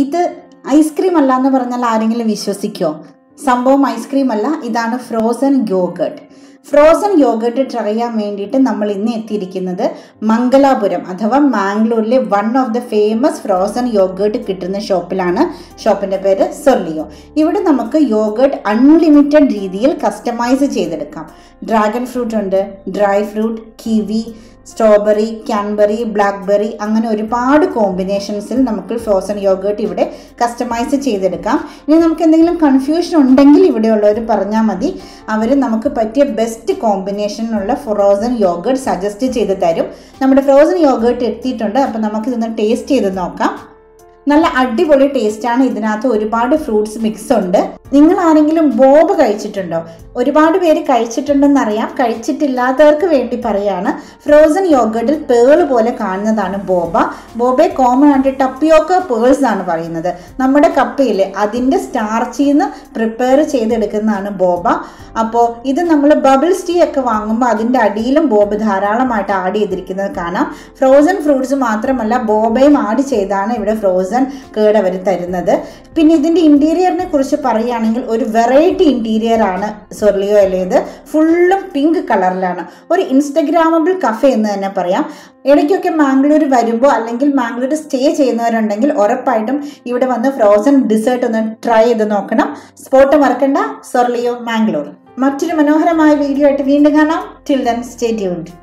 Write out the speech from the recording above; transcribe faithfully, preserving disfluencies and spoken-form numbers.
ഇത് ഐസ്ക്രീം അല്ല എന്ന് പറഞ്ഞാൽ ആരെങ്കിലും വിശ്വസിക്കോ? സംഭവം ഐസ്ക്രീം അല്ല, ഇതാണ് frozen yogurt. Frozen yogurt try ചെയ്യാൻ വേണ്ടിയിട്ട് നമ്മൾ ഇന്ന് എത്തിയിരിക്കുന്നത് മംഗലാപുരം അഥവാ മാംഗ്ലൂരിലെ one of the famous frozen yogurt കിട്ടുന്ന ഷോപ്പിലാണ്. ഷോപ്പിൻ്റെ പേര് സ്വിർലിയോ. ഇവിടെ നമുക്ക് യോഗേർട്ട് അൺലിമിറ്റഡ് രീതിയിൽ കസ്റ്റമൈസ് ചെയ്തെടുക്കാം. ഡ്രാഗൺ ഫ്രൂട്ട് ഉണ്ട്, dry fruit, kiwi, strawberry, cranberry, blackberry, അങ്ങനെ ഒരുപാട് കോമ്പിനേഷൻസിൽ നമുക്ക് ഫ്രോസൺ യോഗേർട്ട് ഇവിടെ കസ്റ്റമൈസ് ചെയ്തെടുക്കാം. ഇനി നമുക്ക് എന്തെങ്കിലും കൺഫ്യൂഷൻ ഉണ്ടെങ്കിൽ ഇവിടെയുള്ളവർ പറഞ്ഞാൽ മതി, അവർ നമുക്ക് പറ്റിയ ബെസ്റ്റ് കോമ്പിനേഷനുള്ള ഫ്രോസൺ യോഗേർട്ട് സജസ്റ്റ് ചെയ്ത് തരും. നമ്മുടെ ഫ്രോസൺ യോഗേർട്ട് എത്തിയിട്ടുണ്ട്. അപ്പോൾ നമുക്കിതൊന്ന് ടേസ്റ്റ് ചെയ്ത് നോക്കാം. നല്ല അടിപൊളി ടേസ്റ്റാണ്. ഇതിനകത്ത് ഒരുപാട് ഫ്രൂട്ട്സ് മിക്സ് ഉണ്ട്. നിങ്ങൾ ആരെങ്കിലും ബോബ് കഴിച്ചിട്ടുണ്ടോ? ഒരുപാട് പേര് കഴിച്ചിട്ടുണ്ടെന്നറിയാം. കഴിച്ചിട്ടില്ലാത്തവർക്ക് വേണ്ടി പറയാണ്, ഫ്രോസൺ യോഗേർട്ടിൽ പേൾ പോലെ കാണുന്നതാണ് ബോബ. ബോബയെ കോമൺ ആയിട്ട് ടപ്പിയോക്ക പേൾസ് ആണ് പറയുന്നത്. നമ്മുടെ കപ്പയിൽ അതിൻ്റെ സ്റ്റാർച്ചിൽ നിന്ന് പ്രിപ്പയർ ചെയ്തെടുക്കുന്നതാണ് ബോബ. അപ്പോൾ ഇത് നമ്മൾ ബബിൾസ് ടീ ഒക്കെ വാങ്ങുമ്പോൾ അതിൻ്റെ അടിയിലും ബോബ് ധാരാളമായിട്ട് ആഡ് ചെയ്തിരിക്കുന്നത് കാണാം. ഫ്രോസൺ ഫ്രൂട്ട്സ് മാത്രമല്ല, ബോബയും ആഡ് ചെയ്താണ് ഇവിടെ ഫ്രോസൺ കേട് അവർ തരുന്നത്. പിന്നെ ഇതിൻ്റെ ഇന്റീരിയറിനെ കുറിച്ച് പറയുകയാണെങ്കിൽ ഒരു വെറൈറ്റി ഇന്റീരിയർ ആണ് സ്വിർലിയോയിലേത്. ഫുള്ളും പിങ്ക് കളറിലാണ്. ഒരു ഇൻസ്റ്റഗ്രാമബിൾ കഫേ എന്ന് തന്നെ പറയാം. ഇടയ്ക്കൊക്കെ മാംഗ്ലൂർ വരുമ്പോൾ അല്ലെങ്കിൽ മാംഗ്ലൂർ സ്റ്റേ ചെയ്യുന്നവരുണ്ടെങ്കിൽ ഉറപ്പായിട്ടും ഇവിടെ വന്ന് ഫ്രോസൺ ഡിസേർട്ട് ഒന്ന് ട്രൈ ചെയ്ത് നോക്കണം. സ്പോട്ട് മറക്കണ്ട. സ്വിർലിയോ മാംഗ്ലൂർ. മറ്റൊരു മനോഹരമായ വീഡിയോ ആയിട്ട് വീണ്ടും കാണാം. Till then stay tuned.